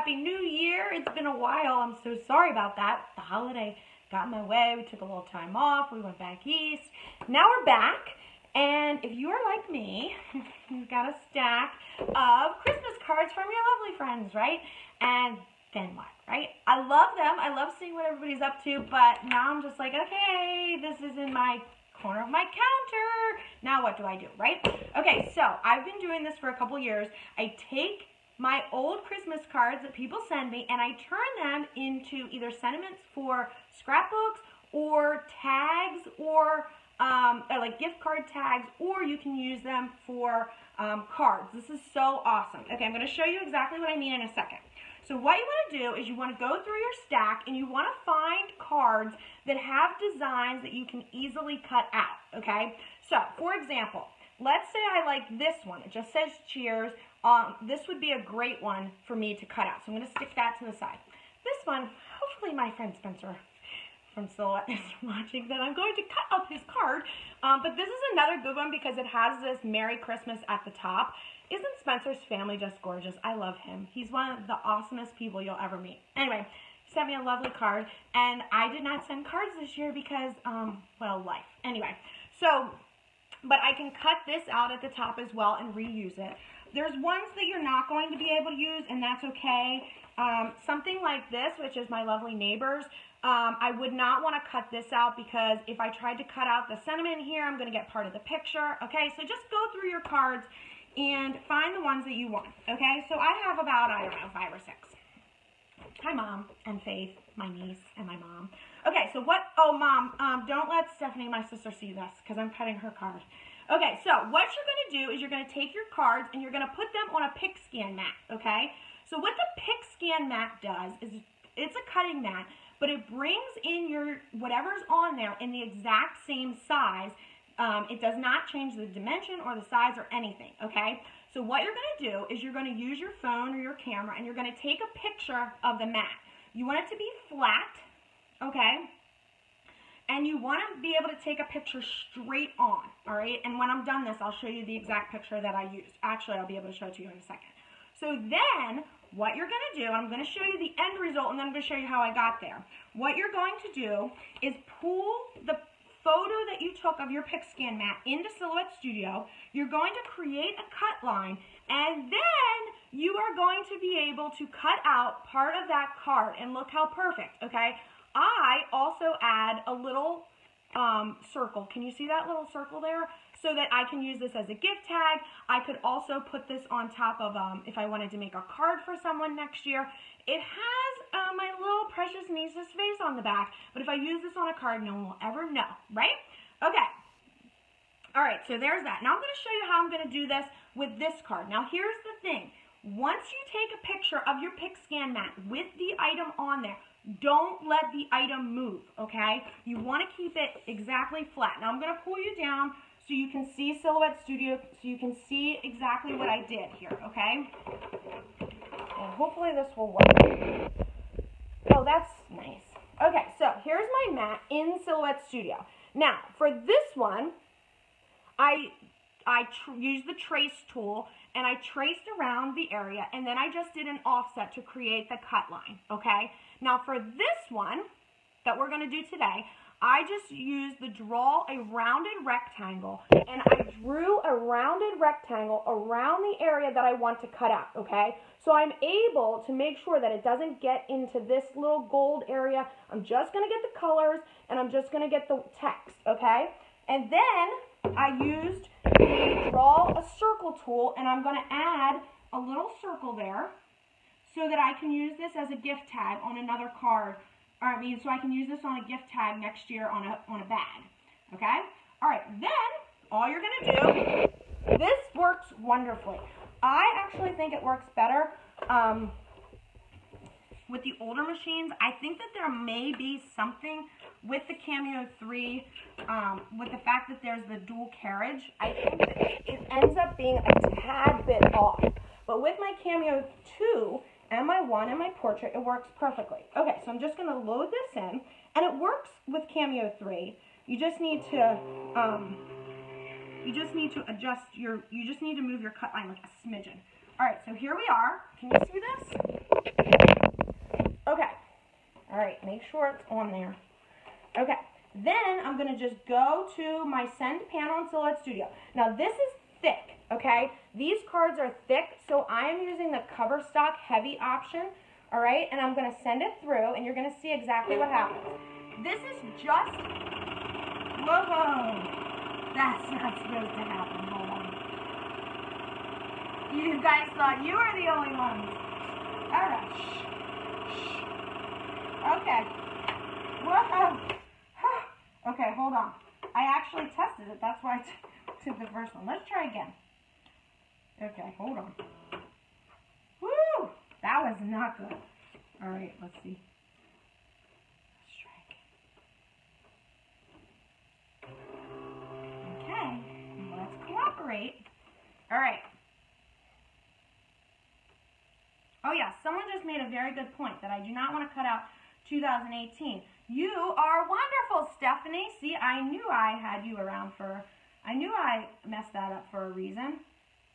Happy New Year. It's been a while. I'm so sorry about that. The holiday got in my way. We took a little time off. We went back east. Now we're back. And if you are like me, you've got a stack of Christmas cards from your lovely friends, right? And then what, right? I love them. I love seeing what everybody's up to. But now I'm just like, okay, this is in my corner of my counter. Now what do I do, right? Okay, so I've been doing this for a couple years. I take my old Christmas cards that people send me and I turn them into either sentiments for scrapbooks or tags or like gift card tags, or you can use them for cards. This is so awesome. Okay, I'm going to show you exactly what I mean in a second. So what you want to do is you want to go through your stack and you want to find cards that have designs that you can easily cut out, okay? So, for example, let's say I like this one. It just says cheers. This would be a great one for me to cut out. So I'm going to stick that to the side. This one, hopefully my friend Spencer from Silhouette is watching, that I'm going to cut up his card. But this is another good one because it has this Merry Christmas at the top. Isn't Spencer's family just gorgeous? I love him. He's one of the awesomest people you'll ever meet. Anyway, he sent me a lovely card, and I did not send cards this year because, well, life. Anyway, so, but I can cut this out at the top as well and reuse it. There's ones that you're not going to be able to use, and that's okay. Something like this, which is my lovely neighbors, I would not want to cut this out because if I tried to cut out the sentiment here, I'm going to get part of the picture. Okay, so just go through your cards and find the ones that you want. Okay, so I have about, I don't know, 5 or 6. Hi, Mom and Faith, my niece and my mom. Okay, so what, oh, Mom, don't let Stephanie, my sister, see this because I'm cutting her card. Okay, so what you're going to do is you're going to take your cards and you're going to put them on a Pixscan mat, okay? So what the Pixscan mat does is it's a cutting mat, but it brings in your whatever's on there in the exact same size. It does not change the dimension or the size or anything, okay? So what you're going to do is you're going to use your phone or your camera and you're going to take a picture of the mat. You want it to be flat, okay? And you want to be able to take a picture straight on, all right? And when I'm done this, I'll show you the exact picture that I used. Actually, I'll be able to show it to you in a second. So then, what you're going to do, I'm going to show you the end result, and then I'm going to show you how I got there. What you're going to do is pull the photo that you took of your Pixscan mat into Silhouette Studio. You're going to create a cut line, and then you are going to be able to cut out part of that card, and look how perfect, okay? I also add a little circle. Can you see that little circle there? So that I can use this as a gift tag. I could also put this on top of, if I wanted to make a card for someone next year. It has my little precious niece's face on the back, but if I use this on a card, no one will ever know, right? Okay. All right, so there's that. Now I'm going to show you how I'm going to do this with this card. Now here's the thing. Once you take a picture of your Pixscan mat with the item on there, don't let the item move, okay? You want to keep it exactly flat. Now I'm going to pull you down so you can see Silhouette Studio, so you can see exactly what I did here, okay? And hopefully this will work. Oh, that's nice. Okay, so here's my mat in Silhouette Studio. Now, for this one, I used the trace tool, and I traced around the area, and then I just did an offset to create the cut line, okay? Now, for this one that we're going to do today, I just used the draw a rounded rectangle, and I drew a rounded rectangle around the area that I want to cut out, okay? So I'm able to make sure that it doesn't get into this little gold area. I'm just going to get the colors, and I'm just going to get the text, okay? And then I used the draw a circle tool, and I'm going to add a little circle there so that I can use this as a gift tag on another card. So I can use this on a gift tag next year on a bag, okay? All right, then all you're gonna do, this works wonderfully. I actually think it works better with the older machines. I think that there may be something with the Cameo 3, with the fact that there's the dual carriage. I think that it ends up being a tad bit off. But with my Cameo 2, MI1 and my portrait, it works perfectly. Okay, so I'm just going to load this in, and it works with Cameo 3. You just need to move your cut line like a smidgen. All right, so here we are. Can you see this? Okay. All right, make sure it's on there. Okay. Then I'm going to just go to my send panel in Silhouette Studio. Now this is thick, okay? These cards are thick, so I am using the cover stock heavy option, all right? And I'm going to send it through, and you're going to see exactly what happens. This is just, whoa, that's not supposed to happen, hold on. You guys thought you were the only ones. All right, okay, whoa. Okay, hold on. I actually tested it. That's why I did the first one. Let's try again. Okay, hold on. Woo! That was not good. All right, let's see. Let's try again. Okay, let's cooperate. All right. Oh, yeah, someone just made a very good point that I do not want to cut out 2018. You are wonderful, Stephanie. See, I knew I had you around for, I knew I messed that up for a reason.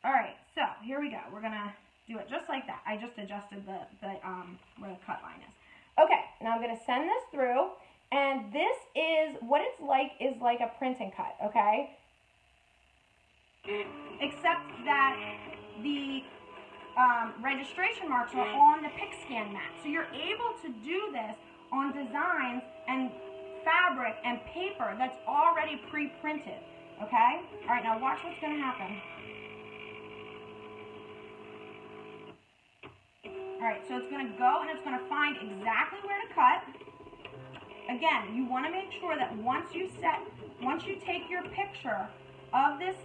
All right, so here we go. We're gonna do it just like that. I just adjusted the where the cut line is. Okay, now I'm gonna send this through, and this is, what it's like is like a print and cut, okay? Except that the registration marks are on the Pixscan mat. So you're able to do this on designs and fabric and paper that's already pre-printed, okay? All right, now watch what's gonna happen. All right, so it's gonna go and it's gonna find exactly where to cut. Again, you wanna make sure that once you take your picture of this,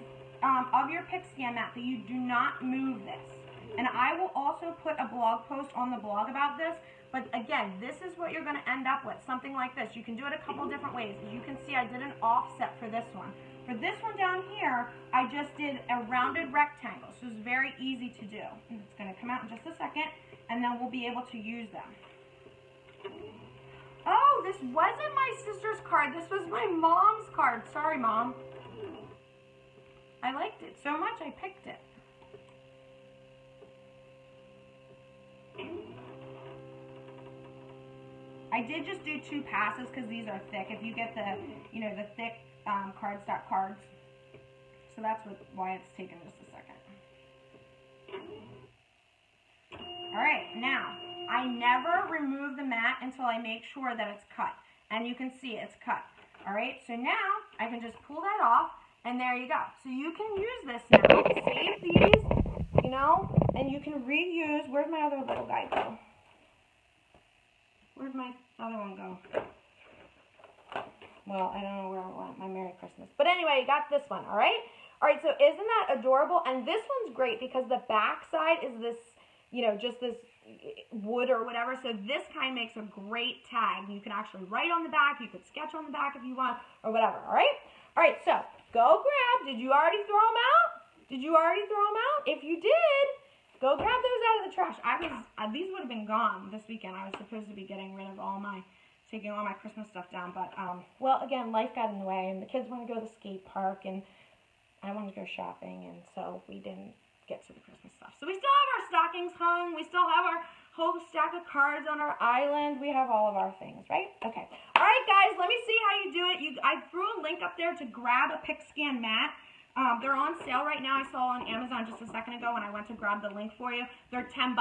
of your Pixscan mat, that you do not move this. And I will also put a blog post on the blog about this. But again, this is what you're going to end up with, something like this. You can do it a couple different ways. As you can see, I did an offset for this one. For this one down here, I just did a rounded rectangle. So it's very easy to do. And it's going to come out in just a second, and then we'll be able to use them. Oh, this wasn't my sister's card. This was my mom's card. Sorry, Mom. I liked it so much, I picked it. I did just do two passes because these are thick. If you get the, you know, the thick cardstock cards. So that's why it's taken just a second. All right, now, I never remove the mat until I make sure that it's cut. And you can see it's cut. All right, so now I can just pull that off, and there you go. So you can use this now. Save these, you know, and you can reuse. Where'd my other little guy go? Where'd my other one go? Well, I don't know where it went, my Merry Christmas. But anyway, you got this one, all right? All right, so isn't that adorable? And this one's great because the back side is this, you know, just this wood or whatever. So this kind makes a great tag. You can actually write on the back. You could sketch on the back if you want or whatever, all right? All right, so go grab. Did you already throw them out? Did you already throw them out? If you did, go grab those out of the trash. These would have been gone this weekend. I was supposed to be getting rid of taking all my Christmas stuff down. But, well, again, life got in the way. And the kids wanted to go to the skate park. And I wanted to go shopping. And so we didn't get to the Christmas stuff. So we still have our stockings hung. We still have our whole stack of cards on our island. We have all of our things, right? Okay. All right, guys. Let me see how you do it. I threw a link up there to grab a Pixscan mat. They're on sale right now. I saw on Amazon just a second ago when I went to grab the link for you. They're $10.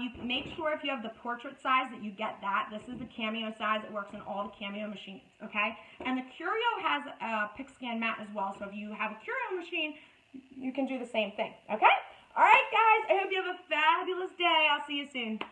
You make sure if you have the portrait size that you get that. This is the Cameo size. It works in all the Cameo machines, okay? And the Curio has a Pixscan mat as well, so if you have a Curio machine, you can do the same thing, okay? All right, guys, I hope you have a fabulous day. I'll see you soon.